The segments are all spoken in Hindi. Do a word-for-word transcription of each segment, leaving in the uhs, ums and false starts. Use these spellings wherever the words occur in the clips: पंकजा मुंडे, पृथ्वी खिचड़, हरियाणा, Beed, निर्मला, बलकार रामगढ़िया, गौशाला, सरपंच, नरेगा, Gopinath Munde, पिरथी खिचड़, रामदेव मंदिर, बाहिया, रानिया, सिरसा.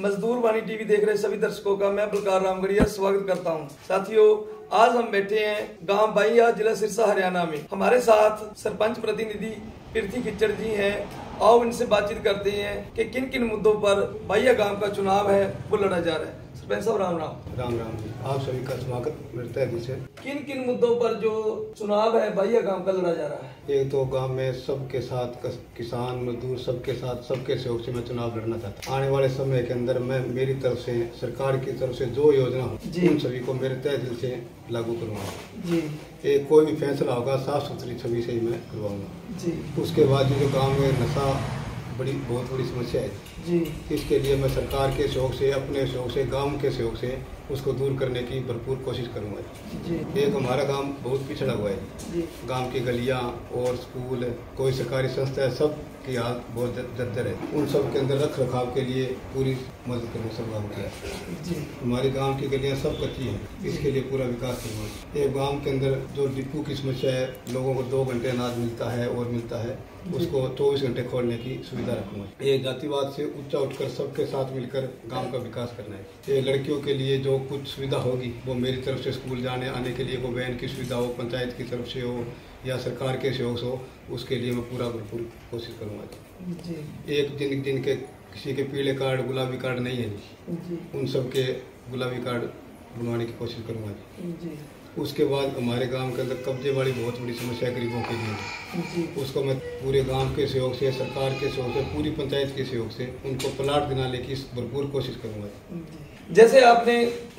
मजदूर वाणी टीवी देख रहे सभी दर्शकों का मैं बलकार रामगढ़िया स्वागत करता हूं। साथियों, आज हम बैठे हैं गांव बाहिया, जिला सिरसा, हरियाणा में। हमारे साथ सरपंच प्रतिनिधि पिरथी खिचड़ जी हैं। आओ इनसे बातचीत करते हैं कि किन किन मुद्दों पर बाहिया गांव का चुनाव है वो लड़ा जा रहा है। सरपंच साहब, राम राम। राम राम जी, आप सभी का स्वागत मिलता है। किन किन मुद्दों पर जो चुनाव है बाहिया गांव का लड़ा जा रहा है? एक तो गांव में सबके साथ, किसान मजदूर सबके साथ, सबके सहयोग से मैं चुनाव लड़ना चाहता हूँ। आने वाले समय के अंदर मैं मेरी तरफ से, सरकार की तरफ से जो योजना हो उन सभी को मेरे तय दिल से लागू करवाऊंगा जी। एक कोई भी फैसला होगा साफ सुथरी छवि से ही मैं करवाऊंगा जी। उसके बाद जो गांव में नशा बड़ी बहुत बड़ी समस्या है जी, इसके लिए मैं सरकार के सहयोग से, अपने सहयोग से, गांव के सहयोग से उसको दूर करने की भरपूर कोशिश करूँगा। एक हमारा गांव बहुत पिछड़ा हुआ है, गांव की गलियां और स्कूल, कोई सरकारी संस्था है, सब की हालत बहुत जर्जर है। उन सब के अंदर रख रखाव के लिए पूरी मदद करना संभव है। हमारे गांव की गलियां सब कच्ची हैं, इसके लिए पूरा विकास करूँगा। एक गांव के अंदर जो डिपू की समस्या है, लोगों को दो घंटे अनाज मिलता है और मिलता है, उसको चौबीस घंटे खोलने की सुविधा रखूँगा। ये जातिवाद से ऊँचा उठकर सबके साथ मिलकर गाँव का विकास करना है। ये लड़कियों के लिए जो कुछ सुविधा होगी वो मेरी तरफ से, स्कूल जाने आने के लिए वो वैन की सुविधा हो, पंचायत की तरफ से हो या सरकार के सहयोग से हो, उसके लिए मैं पूरा भरपूर कोशिश करूँगा। एक दिन दिन के किसी के पीले कार्ड, गुलाबी कार्ड नहीं है जी, उन सब के गुलाबी कार्ड बनवाने की कोशिश करूँगा। उसके बाद हमारे गांव के अंदर कब्जे वाली बहुत बड़ी समस्या है गरीबों के लिए, उसको मैं पूरे गांव के सहयोग से, सरकार के सहयोग से, पूरी पंचायत के सहयोग से उनको प्लाट दिलाने की भरपूर कोशिश करूँगा। जैसे आपने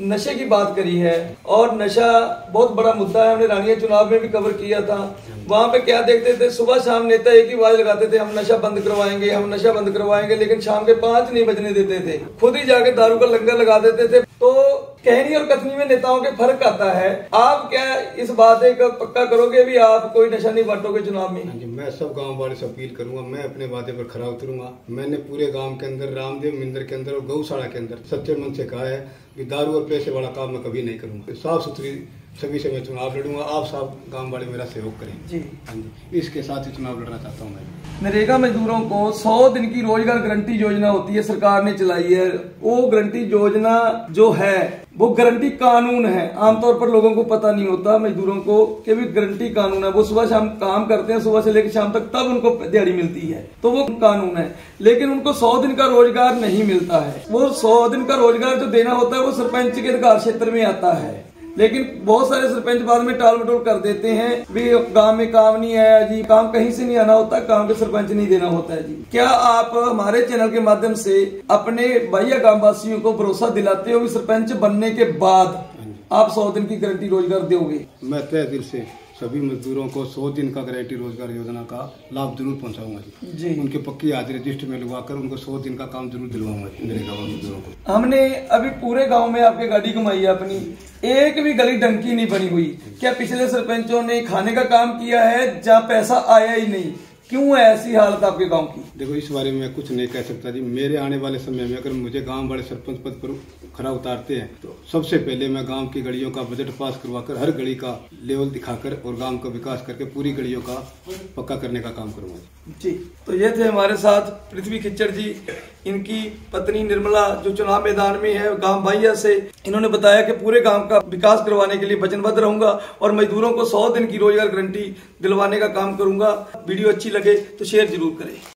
नशे की बात करी है, और नशा बहुत बड़ा मुद्दा है, हमने रानिया चुनाव में भी कवर किया था। वहाँ पे क्या देखते थे, सुबह शाम नेता एक ही आवाज लगाते थे, हम नशा बंद करवाएंगे, हम नशा बंद करवाएंगे, लेकिन शाम के पाँच नहीं बजने देते थे, खुद ही जाके दारू का लंगर लगा देते थे। तो कहनी और कथनी में नेताओं के फर्क आता है। आप क्या इस बात का पक्का करोगे भी आप कोई नशा नहीं बांटोगे चुनाव में? जी, मैं सब गांव वाले से अपील करूंगा, मैं अपने वादे पर खरा उतरूंगा। मैंने पूरे गांव के अंदर, रामदेव मंदिर के अंदर और गौशाला के अंदर सच्चे मन से कहा है कि दारू और पैसे वाला काम मैं कभी नहीं करूंगा। साफ सुथरी सभी से मैं चुनाव लड़ूंगा। आप सब गांव वाले मेरा सहयोग करें जी। हाँ जी, इसके साथ ही चुनाव लड़ना चाहता हूँ मैं। नरेगा मजदूरों को सौ दिन की रोजगार गारंटी योजना होती है, सरकार ने चलाई है। वो गारंटी योजना जो है वो गारंटी कानून है, आमतौर पर लोगों को पता नहीं होता, मजदूरों को कि भी गारंटी कानून है। वो सुबह शाम काम करते हैं, सुबह से लेकर शाम तक, तब उनको दिहाड़ी मिलती है, तो वो कानून है। लेकिन उनको सौ दिन का रोजगार नहीं मिलता है। वो सौ दिन का रोजगार जो देना होता है वो सरपंच के अधिकार क्षेत्र में आता है, लेकिन बहुत सारे सरपंच बाद में टाल मटोल कर देते हैं, भी गांव में काम नहीं आया जी, काम कहीं से नहीं आना होता, काम के सरपंच नहीं देना होता है जी। क्या आप हमारे चैनल के माध्यम से अपने बाहिया गांव वासियों को भरोसा दिलाते हो कि सरपंच बनने के बाद आप सौ दिन की गारंटी रोजगार दोगे? मैं तय दिल से सभी मजदूरों को सौ दिन का गारंटी रोजगार योजना का लाभ जरूर पहुंचाऊंगा जी। उनके पक्की हाजिरी रजिस्टर में लगवाकर उनको सौ दिन का काम जरूर दिलवाऊंगा मेरे गांव मजदूरों को। हमने अभी पूरे गांव में आपके गाड़ी घुमाई है अपनी, एक भी गली डंकी नहीं बनी हुई। क्या पिछले सरपंचों ने खाने का काम किया है जहाँ पैसा आया ही नहीं? क्यों है ऐसी हालत आपके गांव की? देखो, इस बारे में कुछ नहीं कह सकता जी। मेरे आने वाले समय में अगर मुझे गांव वाले सरपंच पद पर खरा उतारते हैं तो सबसे पहले मैं गांव की गलियों का बजट पास करवाकर, हर गली का लेवल दिखाकर और गांव का विकास करके पूरी गलियों का पक्का करने का काम करूंगा जी। तो ये थे हमारे साथ पृथ्वी खिचड़ जी, इनकी पत्नी निर्मला जो चुनाव मैदान में है गाँव बाहिया से। इन्होंने बताया कि पूरे गाँव का विकास करवाने के लिए वचनबद्ध रहूंगा और मजदूरों को सौ दिन की रोजगार गारंटी दिलवाने का काम करूंगा। वीडियो अच्छी लगे तो शेयर जरूर करें।